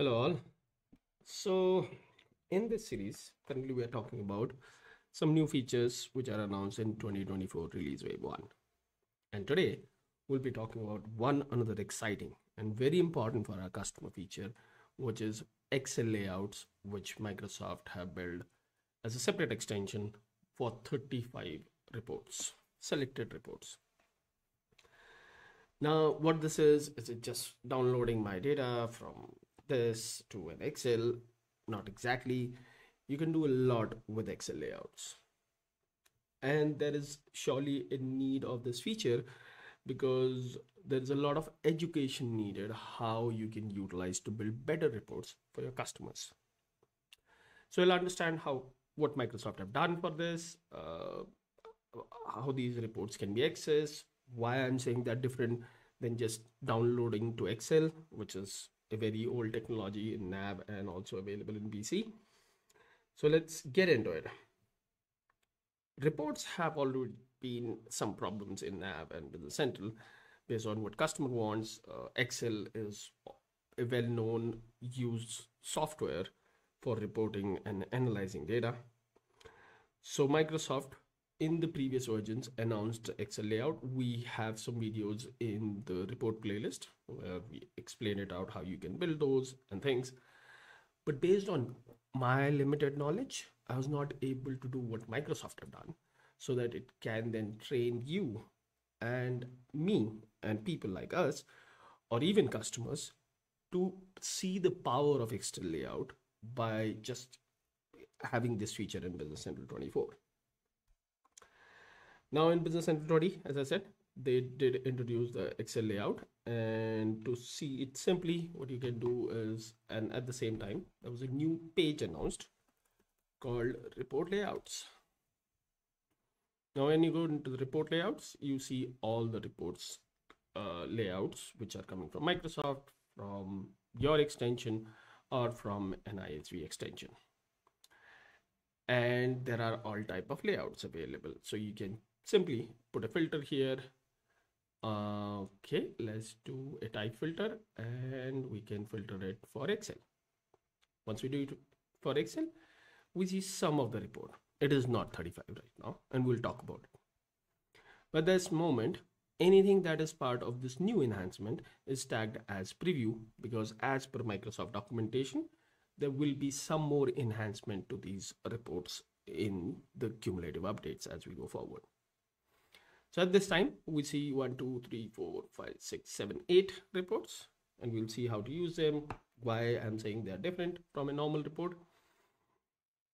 Hello all. So in this series, currently we are talking about some new features which are announced in 2024 release wave 1. And today we'll be talking about one another exciting and very important for our customer feature, which is Excel layouts, which Microsoft have built as a separate extension for 35 reports, selected reports. Now, what this is it just downloading my data from this to an Excel? Not exactly. You can do a lot with Excel layouts. And there is surely a need of this feature because there's a lot of education needed how you can utilize to build better reports for your customers. So you'll understand what Microsoft have done for this, how these reports can be accessed, why I'm saying that different than just downloading to Excel, which is a very old technology in NAV and also available in BC. So let's get into it. Reports have already been some problems in NAV and Business Central based on what customer wants. Excel is a well-known used software for reporting and analyzing data. So Microsoft in the previous versions announced Excel layout. We have some videos in the report playlist where we explain it out how you can build those and things. But based on my limited knowledge, I was not able to do what Microsoft have done so that it can then train you and me and people like us or even customers to see the power of Excel layout by just having this feature in Business Central 24. Now in Business Central 20, as I said, they did introduce the Excel layout, and to see it simply, what you can do is, and at the same time, there was a new page announced called report layouts. Now, when you go into the report layouts, you see all the reports layouts, which are coming from Microsoft, from your extension or from an ISV extension. And there are all type of layouts available. So you can simply put a filter here. Okay, let's do a type filter and we can filter it for Excel. Once we do it for Excel, we see some of the report. It is not 35 right now, and we'll talk about it. But this moment, anything that is part of this new enhancement is tagged as preview because as per Microsoft documentation, there will be some more enhancement to these reports in the cumulative updates as we go forward. So at this time, we see 1, 2, 3, 4, 5, 6, 7, 8 reports, and we'll see how to use them, why I'm saying they're different from a normal report.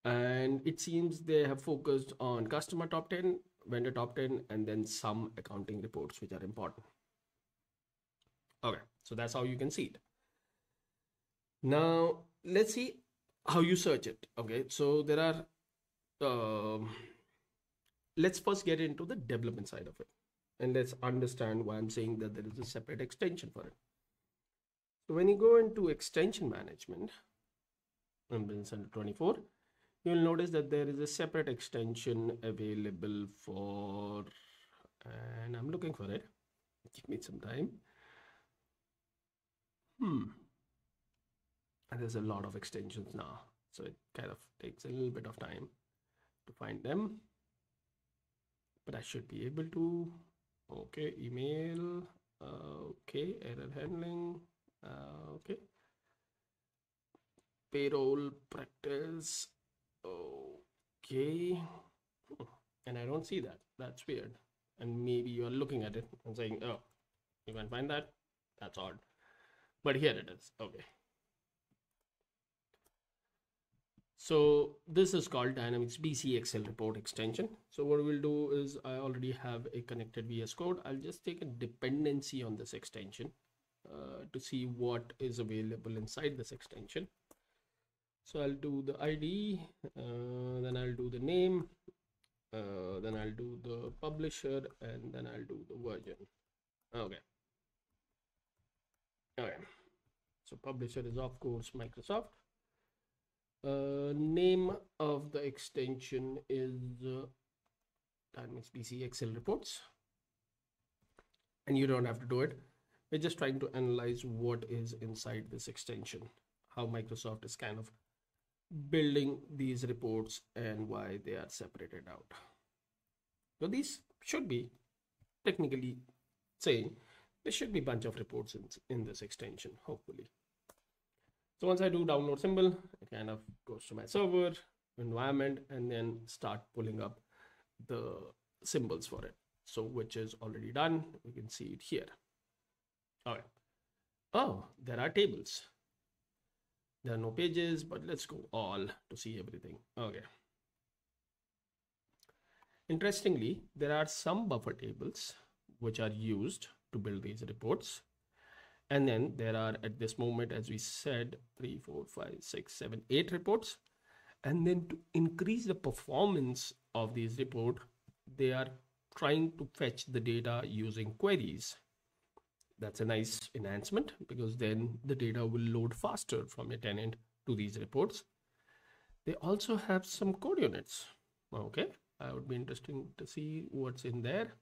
And it seems they have focused on customer top 10, vendor top 10, and then some accounting reports, which are important. Okay, so that's how you can see it. Now, let's see how you search it. Okay, so there are, let's first get into the development side of it. And let's understand why I'm saying that there is a separate extension for it. So when you go into extension management, in Business Central 24, you'll notice that there is a separate extension available for, and I'm looking for it. Give me some time. And there's a lot of extensions now, so it kind of takes a little bit of time to find them, but I should be able to. Okay, email, okay, error handling, okay, payroll practice, okay, and I don't see that. That's weird. And maybe you're looking at it and saying, oh, you can't find that, that's odd, but here it is. Okay. So this is called Dynamics BC Excel report extension. So what we'll do is I already have a connected VS Code. I'll just take a dependency on this extension to see what is available inside this extension. So I'll do the ID, then I'll do the name, then I'll do the publisher, and then I'll do the version. Okay. Okay. So publisher is of course Microsoft. Name of the extension is Dynamics BC Excel reports, and you don't have to do it. We're just trying to analyze what is inside this extension, how Microsoft is kind of building these reports and why they are separated out. So these should be, technically saying, there should be a bunch of reports in this extension, hopefully. So once I do download symbol, it kind of goes to my server environment and then start pulling up the symbols for it. So which is already done. We can see it here. All right. Oh, there are tables. There are no pages, but let's go all to see everything. Okay. Interestingly, there are some buffer tables which are used to build these reports. And then there are, at this moment, as we said, 3, 4, 5, 6, 7, 8 reports. And then to increase the performance of these reports, they are trying to fetch the data using queries. That's a nice enhancement, because then the data will load faster from your tenant to these reports. They also have some code units. Okay, I would be interesting to see what's in there.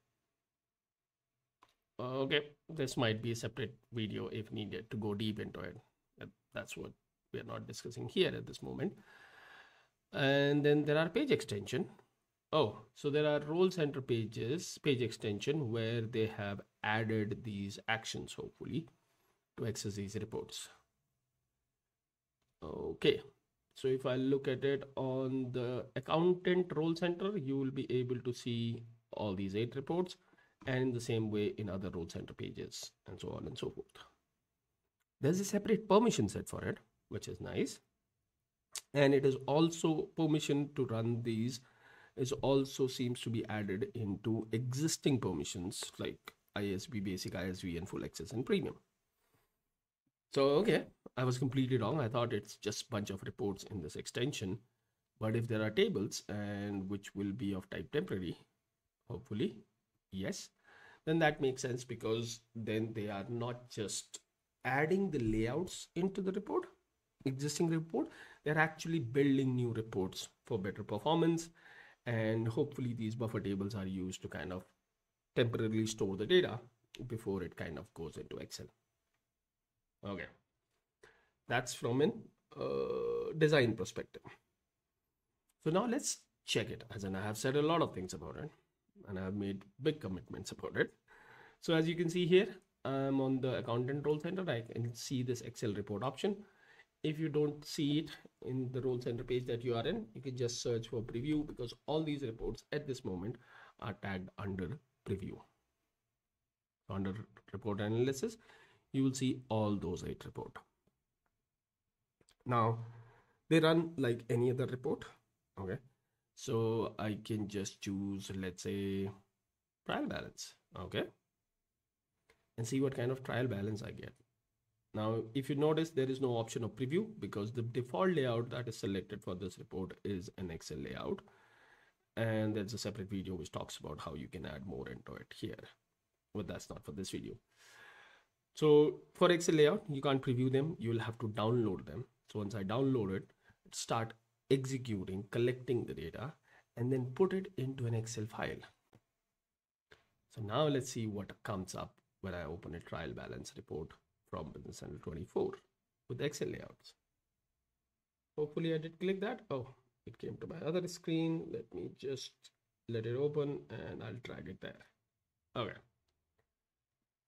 Okay, this might be a separate video if needed to go deep into it. That's what we are not discussing here at this moment. And then there are page extension. Oh, so there are role center pages, page extension, where they have added these actions, hopefully, to access these reports. Okay, so if I look at it on the accountant role center, you will be able to see all these 8 reports, and the same way in other role center pages and so on and so forth. There's a separate permission set for it, which is nice. And it is also permission to run these is also seems to be added into existing permissions like ISV, basic ISV and full access and premium. So, okay, I was completely wrong. I thought it's just a bunch of reports in this extension, but if there are tables and which will be of type temporary, hopefully, yes, then that makes sense, because then they are not just adding the layouts into the report, existing report, they're actually building new reports for better performance. And hopefully these buffer tables are used to kind of temporarily store the data before it kind of goes into Excel. Okay, that's from an design perspective. So now let's check it, as in I have said a lot of things about it and I've made big commitments about it. So as you can see here, I'm on the accountant role center. I can see this Excel report option. If you don't see it in the role center page that you are in, you can just search for preview, because all these reports at this moment are tagged under preview. Under report analysis, you will see all those 8 reports. Now they run like any other report. Okay, so I can just choose, let's say, trial balance. Okay, and see what kind of trial balance I get. Now, if you notice, there is no option of preview, because the default layout that is selected for this report is an Excel layout. And there's a separate video which talks about how you can add more into it here, but that's not for this video. So for Excel layout, you can't preview them. You'll have to download them. So once I download it, start executing, collecting the data, and then put it into an Excel file. So now let's see what comes up when I open a trial balance report from Business Central 24 with Excel layouts. Hopefully I did click that. Oh, it came to my other screen. Let me just let it open and I'll drag it there. Okay.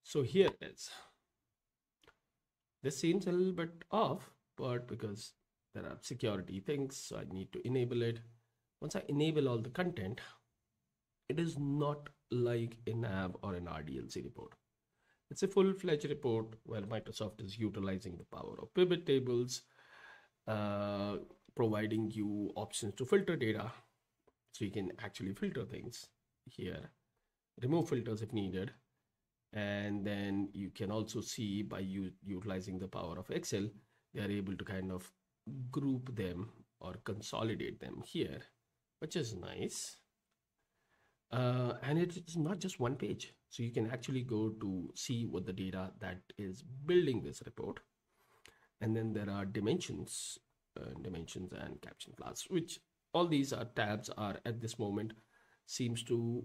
So here it is. This seems a little bit off, but because there are security things, so I need to enable it. Once I enable all the content, it is not like a NAV or an RDLC report. It's a full-fledged report where Microsoft is utilizing the power of pivot tables, providing you options to filter data. So you can actually filter things here, remove filters if needed. And then you can also see by utilizing the power of Excel, they are able to kind of group them or consolidate them here, which is nice. And it's not just one page. So you can actually go to see what the data that is building this report. And then there are dimensions, dimensions and caption class, which all these are tabs are at this moment seems to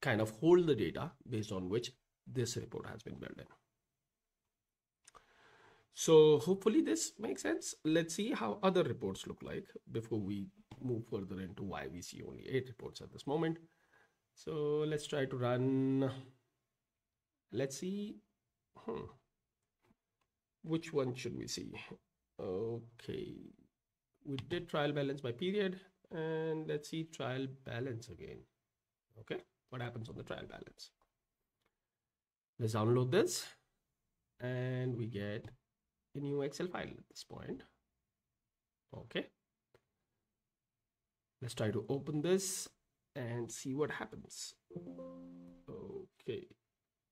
kind of hold the data based on which this report has been built in. So hopefully this makes sense. Let's see how other reports look like before we move further into why we see only 8 reports at this moment. So let's try to run. Let's see which one should we see. Okay, we did trial balance by period, and let's see trial balance again. Okay, what happens on the trial balance? Let's download this, and we get a new Excel file at this point. Okay, let's try to open this and see what happens. Okay,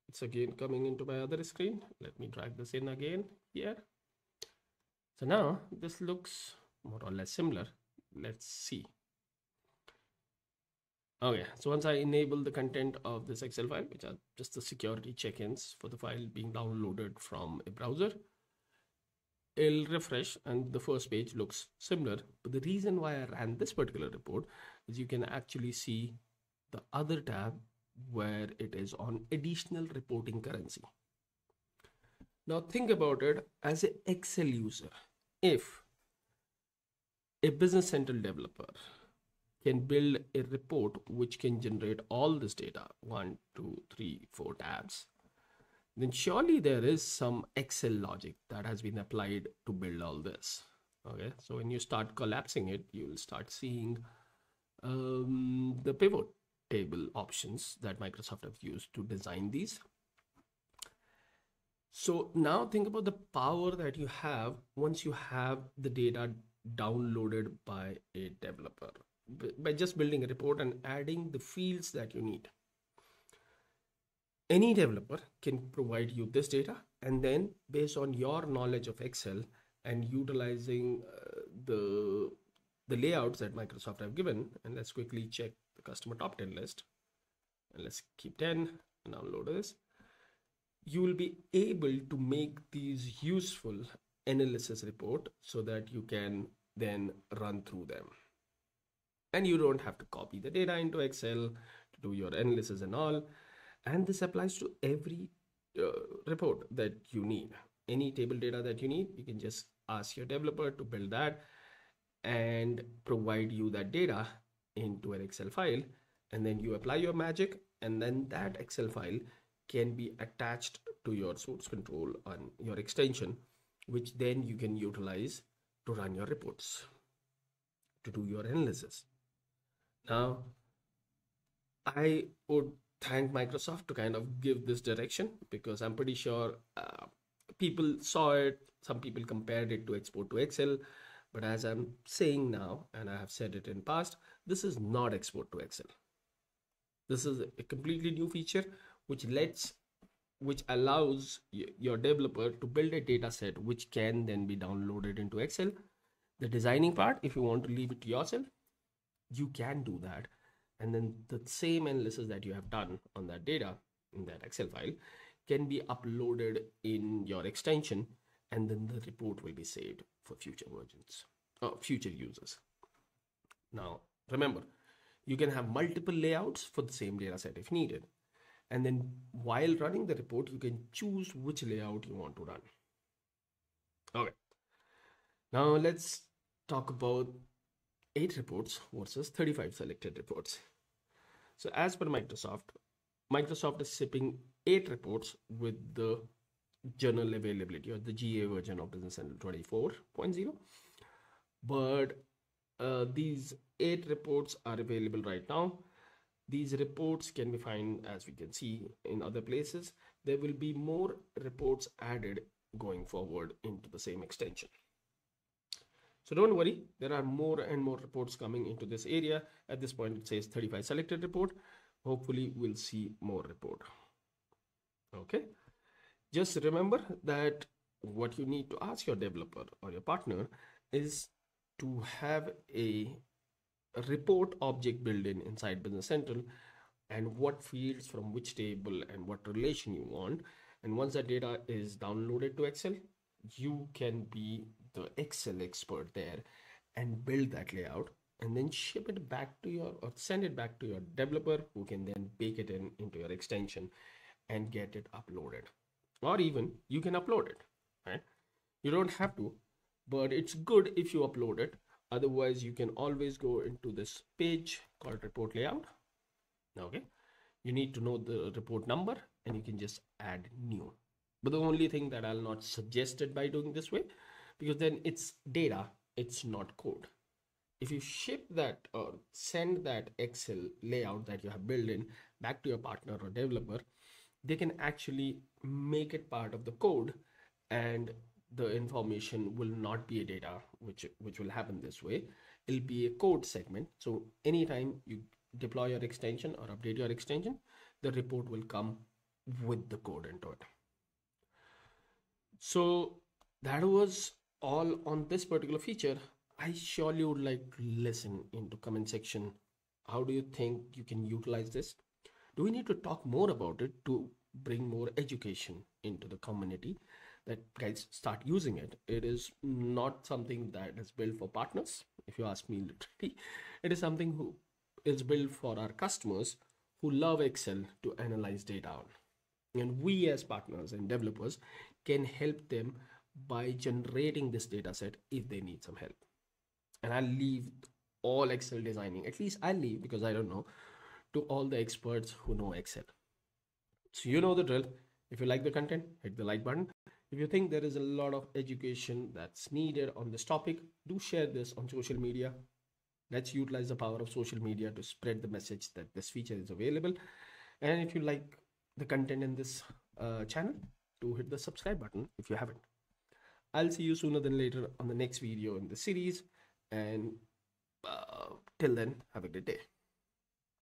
it's again coming into my other screen. Let me drag this in again here. So now this looks more or less similar. Let's see. Okay, so once I enable the content of this Excel file, which are just the security check-ins for the file being downloaded from a browser, it'll refresh and the first page looks similar. But the reason why I ran this particular report is you can actually see the other tab where it is on additional reporting currency. Now think about it as an Excel user. If a Business Central developer can build a report which can generate all this data, 1, 2, 3, 4 tabs, then surely there is some Excel logic that has been applied to build all this. Okay, so when you start collapsing it, you will start seeing the pivot table options that Microsoft have used to design these. So now think about the power that you have once you have the data downloaded by a developer, by just building a report and adding the fields that you need. Any developer can provide you this data, and then based on your knowledge of Excel and utilizing the layouts that Microsoft have given, and let's quickly check the customer top 10 list, and let's keep 10 and download this, you will be able to make these useful analysis report so that you can then run through them. And you don't have to copy the data into Excel to do your analysis and all. And this applies to every report that you need. Any table data that you need, you can just ask your developer to build that and provide you that data into an Excel file. And then you apply your magic, and then that Excel file can be attached to your source control on your extension, which then you can utilize to run your reports, to do your analysis. Now, I would thank Microsoft to kind of give this direction, because I'm pretty sure people saw it. Some people compared it to export to Excel, but as I'm saying now, and I have said it in past, this is not export to Excel. This is a completely new feature which allows your developer to build a data set which can then be downloaded into Excel. The designing part, if you want to leave it to yourself, you can do that. And then the same analysis that you have done on that data in that Excel file can be uploaded in your extension, and then the report will be saved for future versions or future users. Now, remember, you can have multiple layouts for the same data set if needed. And then while running the report, you can choose which layout you want to run. Okay. Now let's talk about 8 reports versus 35 selected reports. So as per Microsoft, Microsoft is shipping 8 reports with the general availability or the GA version of Business Central 24.0. But these 8 reports are available right now. These reports can be found, as we can see, in other places. There will be more reports added going forward into the same extension. So don't worry, there are more and more reports coming into this area. At this point, it says 35 selected report. Hopefully, we'll see more report. Okay. Just remember that what you need to ask your developer or your partner is to have a report object built in inside Business Central, and what fields from which table and what relation you want. And once that data is downloaded to Excel, you can be the Excel expert there and build that layout, and then ship it back to your, or send it back to your developer, who can then bake it in into your extension and get it uploaded, or even you can upload it, right? You don't have to, but it's good if you upload it. Otherwise, you can always go into this page called report layout. Okay, you need to know the report number and you can just add new. But the only thing that I'll not suggest it by doing this way, because then it's data, it's not code. If you ship that or send that Excel layout that you have built in back to your partner or developer, they can actually make it part of the code, and the information will not be a data, which will happen this way. It'll be a code segment. So anytime you deploy your extension or update your extension, the report will come with the code into it. So that was all on this particular feature. I surely would like to listen into comment section. How do you think you can utilize this? Do we need to talk more about it to bring more education into the community that guys start using it? It is not something that is built for partners. If you ask me literally, it is something who is built for our customers who love Excel to analyze data on. And we as partners and developers can help them by generating this data set if they need some help. And I'll leave all Excel designing, at least I'll leave, because I don't know, to all the experts who know Excel. So you know the drill. If you like the content, hit the like button. If you think there is a lot of education that's needed on this topic, do share this on social media. Let's utilize the power of social media to spread the message that this feature is available. And if you like the content in this channel, do hit the subscribe button if you haven't. I'll see you sooner than later on the next video in the series. And till then, have a good day.